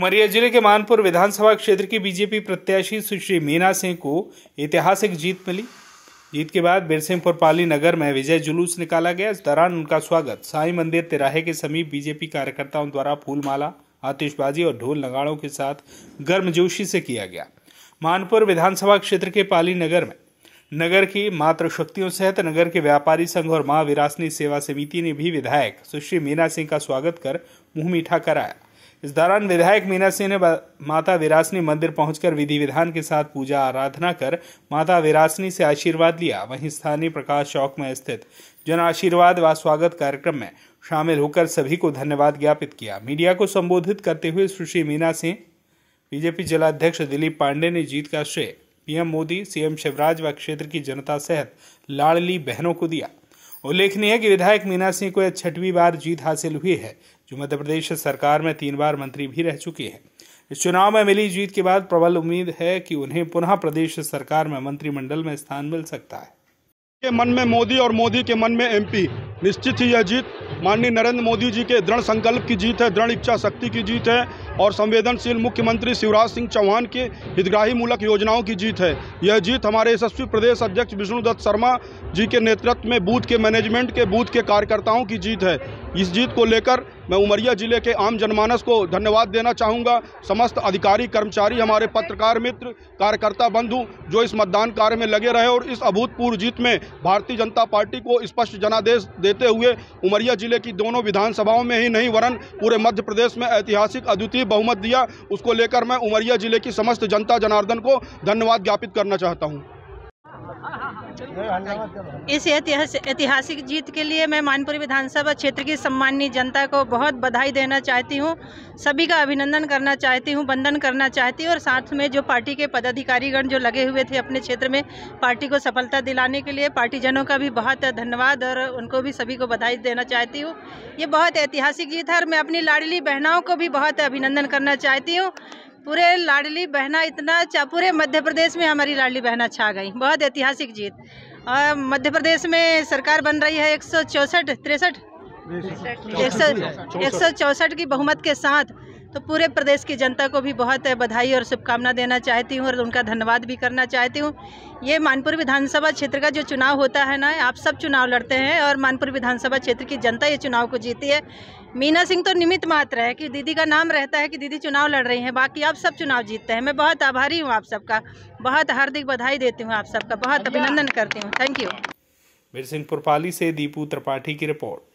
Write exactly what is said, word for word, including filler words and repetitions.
उमरिया जिले के मानपुर विधानसभा क्षेत्र की बीजेपी प्रत्याशी सुश्री मीना सिंह को ऐतिहासिक जीत मिली। जीत के बाद बिरसिंहपुर पालीनगर में विजय जुलूस निकाला गया। इस दौरान उनका स्वागत साईं मंदिर तिराहे के समीप बीजेपी कार्यकर्ताओं द्वारा फूलमाला, आतिशबाजी और ढोल नगाड़ों के साथ गर्मजोशी से किया गया। मानपुर विधानसभा क्षेत्र के पालीनगर में नगर की मातृशक्तियों सहित नगर के व्यापारी संघ और माता वीरासनी सेवा समिति ने भी विधायक सुश्री मीना सिंह का स्वागत कर मुँह मीठा कराया। इस दौरान विधायक मीना सिंह ने माता वीरासनी मंदिर पहुंचकर विधि विधान के साथ पूजा आराधना कर माता वीरासनी से आशीर्वाद लिया। वहीं स्थानीय प्रकाश चौक में स्थित जन आशीर्वाद व स्वागत कार्यक्रम में शामिल होकर सभी को धन्यवाद ज्ञापित किया। मीडिया को संबोधित करते हुए सुश्री मीना सिंह, बीजेपी जिलाध्यक्ष दिलीप पांडे ने जीत का श्रेय पीएम मोदी, सीएम शिवराज व क्षेत्र की जनता सहित लाडली बहनों को दिया। उल्लेखनीय है कि विधायक मीना सिंह को यह छठवीं बार जीत हासिल हुई है, जो मध्य प्रदेश सरकार में तीन बार मंत्री भी रह चुकी हैं। इस चुनाव में मिली जीत के बाद प्रबल उम्मीद है कि उन्हें पुनः प्रदेश सरकार में मंत्रिमंडल में स्थान मिल सकता है। के मन में मोदी और मोदी के मन में एमपी, निश्चित ही यह जीत माननीय नरेंद्र मोदी जी के दृढ़ संकल्प की जीत है, दृढ़ इच्छा शक्ति की जीत है और संवेदनशील मुख्यमंत्री शिवराज सिंह चौहान के हितग्राही मूलक योजनाओं की जीत है। यह जीत हमारे यशस्वी प्रदेश अध्यक्ष विष्णु दत्त शर्मा जी के नेतृत्व में बूथ के मैनेजमेंट के, बूथ के कार्यकर्ताओं की जीत है। इस जीत को लेकर मैं उमरिया जिले के आम जनमानस को धन्यवाद देना चाहूँगा। समस्त अधिकारी कर्मचारी, हमारे पत्रकार मित्र, कार्यकर्ता बंधु जो इस मतदान कार्य में लगे रहे और इस अभूतपूर्व जीत में भारतीय जनता पार्टी को स्पष्ट जनादेश देते हुए उमरिया जिले की दोनों विधानसभाओं में ही नहीं वरन पूरे मध्य प्रदेश में ऐतिहासिक अद्वितीय बहुमत दिया, उसको लेकर मैं उमरिया जिले की समस्त जनता जनार्दन को धन्यवाद ज्ञापित करना चाहता हूँ। इस ऐतिहासिक जीत के लिए मैं मानपुर विधानसभा क्षेत्र की सम्माननीय जनता को बहुत बधाई देना चाहती हूँ, सभी का अभिनंदन करना चाहती हूँ, वंदन करना चाहती हूँ और साथ में जो पार्टी के पदाधिकारीगण जो लगे हुए थे अपने क्षेत्र में पार्टी को सफलता दिलाने के लिए, पार्टीजनों का भी बहुत धन्यवाद और उनको भी सभी को बधाई देना चाहती हूँ। ये बहुत ऐतिहासिक जीत है और मैं अपनी लाडली बहनों को भी बहुत अभिनंदन करना चाहती हूँ। पूरे लाडली बहना इतना पूरे मध्य प्रदेश में हमारी लाडली बहना छा गई, बहुत ऐतिहासिक जीत। और मध्य प्रदेश में सरकार बन रही है एक सौ चौसठ तिरसठ एक सौ चौसठ की बहुमत के साथ, तो पूरे प्रदेश की जनता को भी बहुत बधाई और शुभकामना देना चाहती हूँ और उनका धन्यवाद भी करना चाहती हूँ। ये मानपुर विधानसभा क्षेत्र का जो चुनाव होता है ना, आप सब चुनाव लड़ते हैं और मानपुर विधानसभा क्षेत्र की जनता ये चुनाव को जीती है। मीना सिंह तो निमित्त मात्र है कि दीदी का नाम रहता है कि दीदी चुनाव लड़ रही हैं, बाकी आप सब चुनाव जीतते हैं। मैं बहुत आभारी हूँ आप सबका, बहुत हार्दिक बधाई देती हूँ आप सबका, बहुत अभिनंदन करती हूँ। Thank you. बिरसिंहपुर पाली से दीपू त्रिपाठी की रिपोर्ट।